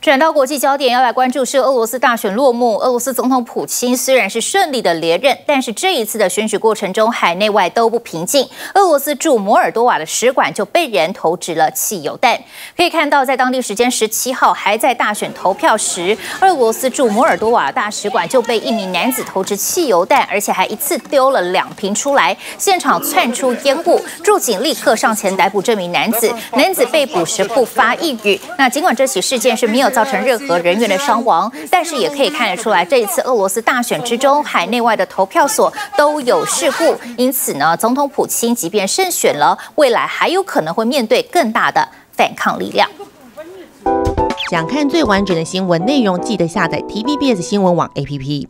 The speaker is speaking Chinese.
转到国际焦点，要来关注是俄罗斯大选落幕。俄罗斯总统普京虽然是顺利的连任，但是这一次的选举过程中，海内外都不平静。俄罗斯驻摩尔多瓦的使馆就被人投掷了汽油弹。可以看到，在当地时间17号还在大选投票时，俄罗斯驻摩尔多瓦大使馆就被一名男子投掷汽油弹，而且还一次丢了2瓶出来，现场窜出烟雾。驻警立刻上前逮捕这名男子，男子被捕时不发一语。那尽管这起事件是没有造成任何人员的伤亡，但是也可以看得出来，这一次俄罗斯大选之中，海内外的投票所都有事故。因此呢，总统普京即便胜选了，未来还有可能会面对更大的反抗力量。想看最完整的新闻内容，记得下载 TVBS 新闻网 APP。